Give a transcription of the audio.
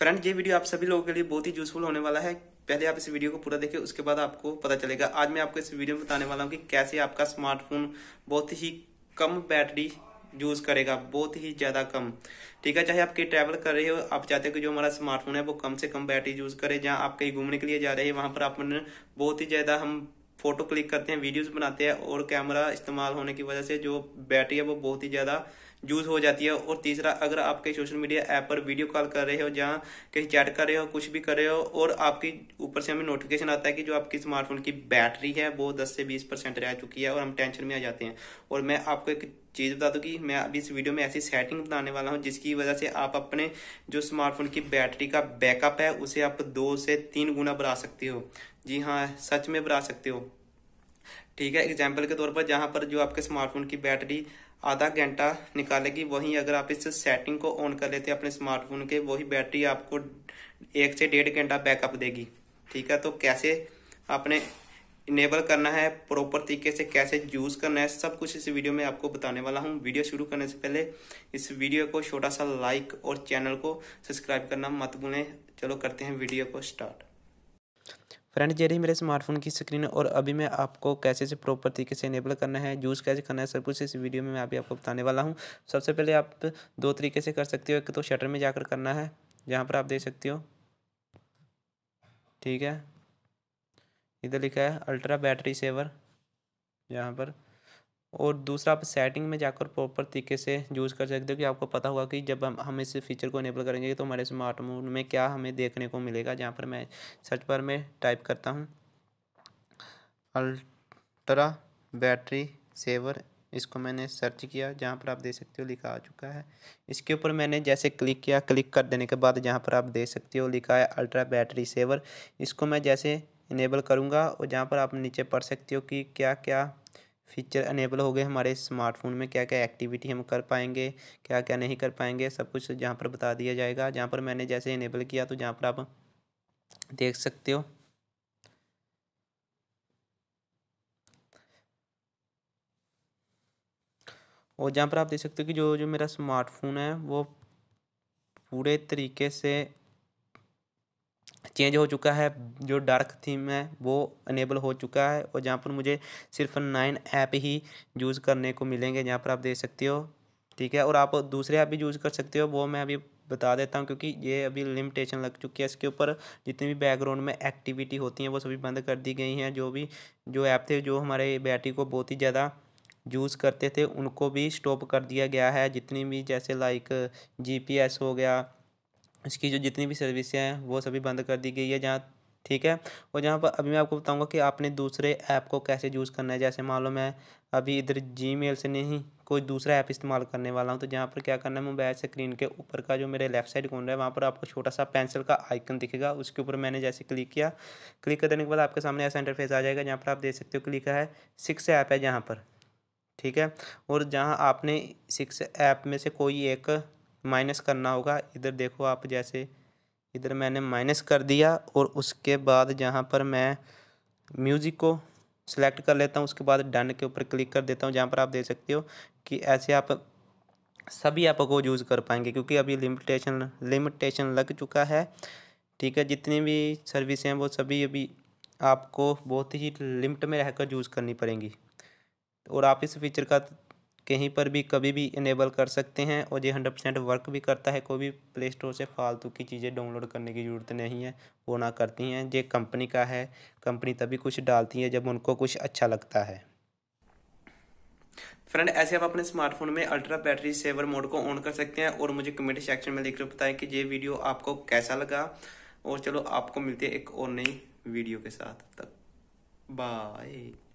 Friend ये video आप सभी लोगों के लिए बहुत ही यूजफुल होने वाला है। पहले आप इस वीडियो को पूरा देखें, उसके बाद आपको पता चलेगा। आज मैं आपको इस वीडियो में बताने वाला हूँ कि कैसे आपका स्मार्टफोन बहुत ही कम बैटरी यूज करेगा, बहुत ही ज्यादा कम। ठीक है, चाहे आप कहीं ट्रैवल कर रहे हो, आप चाहते हो कि जो हमारा स्मार्टफोन है वो कम से कम बैटरी यूज करे। जहाँ आप कहीं घूमने के लिए जा रहे हैं, वहां पर आप बहुत ही ज्यादा हम फोटो क्लिक करते हैं, वीडियोस बनाते हैं, और कैमरा इस्तेमाल होने की वजह से जो बैटरी है वो बहुत ही ज्यादा यूज हो जाती है। और तीसरा, अगर आप कहीं सोशल मीडिया ऐप पर वीडियो कॉल कर रहे हो, जहाँ कहीं चैट कर रहे हो, कुछ भी कर रहे हो, और आपकी ऊपर से हमें नोटिफिकेशन आता है कि जो आपकी स्मार्टफोन की बैटरी है वो 10 से 20% रह चुकी है, और हम टेंशन में आ जाते हैं। और मैं आपको एक चीज़ बता दूँ कि मैं अभी इस वीडियो में ऐसी सेटिंग बताने वाला हूँ जिसकी वजह से आप अपने जो स्मार्टफोन की बैटरी का बैकअप है उसे आप 2 से 3 गुना बढ़ा सकते हो। जी हाँ, सच में बढ़ा सकते हो। ठीक है, एग्जाम्पल के तौर पर जहाँ पर जो आपके स्मार्टफोन की बैटरी आधा घंटा निकालेगी, वहीं अगर आप इस सेटिंग को ऑन कर लेते हैं अपने स्मार्टफोन के, वही बैटरी आपको 1 से 1.5 घंटा बैकअप देगी। ठीक है, तो कैसे आपने इनेबल करना है, प्रॉपर तरीके से कैसे यूज़ करना है, सब कुछ इस वीडियो में आपको बताने वाला हूँ। वीडियो शुरू करने से पहले इस वीडियो को छोटा सा लाइक और चैनल को सब्सक्राइब करना मत भूलें। चलो करते हैं वीडियो को स्टार्ट। फ्रेंड, ये रही मेरे स्मार्टफोन की स्क्रीन, और अभी मैं आपको कैसे से प्रॉपर तरीके से इनेबल करना है, यूज़ कैसे करना है, सब कुछ इस वीडियो में मैं अभी आपको बताने वाला हूँ। सबसे पहले आप 2 तरीके से कर सकते हो। एक तो शटर में जाकर करना है, जहाँ पर आप देख सकते हो। ठीक है, इधर लिखा है अल्ट्रा बैटरी सेवर, यहाँ पर। और दूसरा, आप सेटिंग में जाकर प्रॉपर तरीके से यूज़ कर सकते हो कि आपको पता होगा कि जब हम इस फीचर को इनेबल करेंगे तो हमारे स्मार्टफोन में क्या हमें देखने को मिलेगा। जहाँ पर मैं सर्च बार में टाइप करता हूँ अल्ट्रा बैटरी सेवर, इसको मैंने सर्च किया, जहाँ पर आप देख सकते हो लिखा आ चुका है। इसके ऊपर मैंने जैसे क्लिक किया, क्लिक कर देने के बाद जहाँ पर आप देख सकते हो लिखा है अल्ट्रा बैटरी सेवर। इसको मैं जैसे इनेबल करूँगा, और जहाँ पर आप नीचे पढ़ सकते हो कि क्या क्या फीचर इनेबल हो गए हमारे स्मार्टफोन में, क्या क्या एक्टिविटी हम कर पाएंगे, क्या क्या नहीं कर पाएंगे, सब कुछ जहाँ पर बता दिया जाएगा। जहाँ पर मैंने जैसे इनेबल किया तो जहाँ पर आप देख सकते हो कि जो मेरा स्मार्टफोन है वो पूरे तरीके से चेंज हो चुका है। जो डार्क थीम है वो इनेबल हो चुका है, और जहाँ पर मुझे सिर्फ 9 ऐप ही यूज़ करने को मिलेंगे, जहाँ पर आप देख सकते हो। ठीक है, और आप दूसरे ऐप भी यूज़ कर सकते हो, वो मैं अभी बता देता हूँ, क्योंकि ये अभी लिमिटेशन लग चुकी है इसके ऊपर। जितनी भी बैकग्राउंड में एक्टिविटी होती हैं वो सभी बंद कर दी गई हैं। जो ऐप थे जो हमारे बैटरी को बहुत ही ज़्यादा यूज़ करते थे उनको भी स्टॉप कर दिया गया है। जितनी भी जैसे लाइक GPS हो गया, इसकी जो जितनी भी सर्विसें हैं वो सभी बंद कर दी गई है। जहाँ ठीक है, और जहाँ पर अभी मैं आपको बताऊंगा कि आपने दूसरे ऐप को कैसे यूज़ करना है। जैसे मान लो मैं अभी इधर Gmail से नहीं कोई दूसरा ऐप इस्तेमाल करने वाला हूँ, तो जहाँ पर क्या करना है, मोबाइल स्क्रीन के ऊपर का जो मेरे लेफ्ट साइड कॉर्नर है वहाँ पर आपको छोटा सा पेंसिल का आइकन दिखेगा। उसके ऊपर मैंने जैसे क्लिक किया, क्लिक कर देने के बाद आपके सामने ऐसा इंटरफेस आ जाएगा, जहाँ पर आप देख सकते हो कि लिखा है 6 ऐप है जहाँ पर। ठीक है, और जहाँ आपने 6 ऐप में से कोई एक माइनस करना होगा। इधर देखो आप, जैसे इधर मैंने माइनस कर दिया, और उसके बाद जहाँ पर मैं म्यूज़िक को सिलेक्ट कर लेता हूँ, उसके बाद डन के ऊपर क्लिक कर देता हूँ, जहाँ पर आप देख सकते हो कि ऐसे आप सभी ऐप को यूज़ कर पाएंगे, क्योंकि अभी लिमिटेशन लग चुका है। ठीक है, जितनी भी सर्विसें हैं वो सभी अभी आपको बहुत ही लिमिट में रहकर यूज़ करनी पड़ेंगी, और आप इस फीचर का कहीं पर भी कभी भी इनेबल कर सकते हैं, और ये 100% वर्क भी करता है। कोई भी प्ले स्टोर से फालतू की चीज़ें डाउनलोड करने की ज़रूरत नहीं है, वो ना करती हैं। ये कंपनी का है, कंपनी तभी कुछ डालती है जब उनको कुछ अच्छा लगता है। फ्रेंड, ऐसे आप अपने स्मार्टफोन में अल्ट्रा बैटरी सेवर मोड को ऑन कर सकते हैं, और मुझे कमेंट सेक्शन में लिखकर बताएं कि ये वीडियो आपको कैसा लगा। और चलो, आपको मिलते हैं एक और नई वीडियो के साथ। तब बाय।